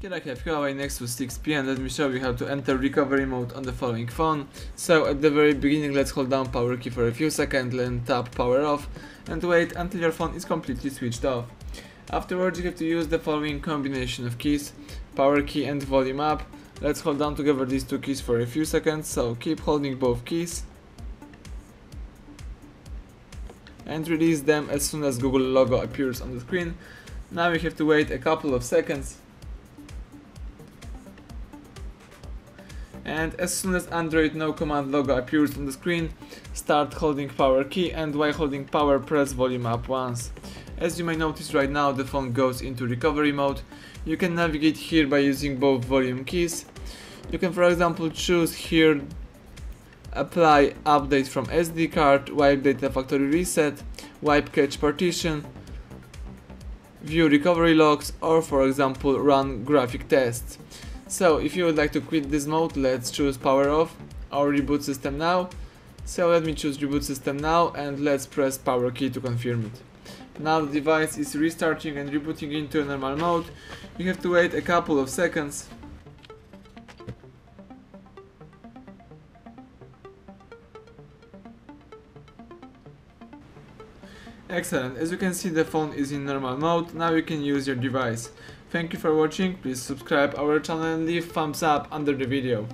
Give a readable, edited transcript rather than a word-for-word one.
Here I have Huawei Nexus 6P and let me show you how to enter recovery mode on the following phone. So at the very beginning let's hold down power key for a few seconds, then tap power off and wait until your phone is completely switched off. Afterwards you have to use the following combination of keys: power key and volume up. Let's hold down together these two keys for a few seconds, so keep holding both keys and release them as soon as Google logo appears on the screen. Now you have to wait a couple of seconds, and as soon as Android no command logo appears on the screen, start holding power key, and while holding power press volume up once. As you may notice right now the phone goes into recovery mode. You can navigate here by using both volume keys. You can for example choose here apply update from SD card, wipe data factory reset, wipe cache partition, view recovery logs, or for example run graphic tests. So if you would like to quit this mode, let's choose power off or reboot system now. So let me choose reboot system now and let's press power key to confirm it. Now the device is restarting and rebooting into a normal mode. You have to wait a couple of seconds. Excellent, as you can see the phone is in normal mode, now you can use your device. Thank you for watching, please subscribe our channel and leave thumbs up under the video.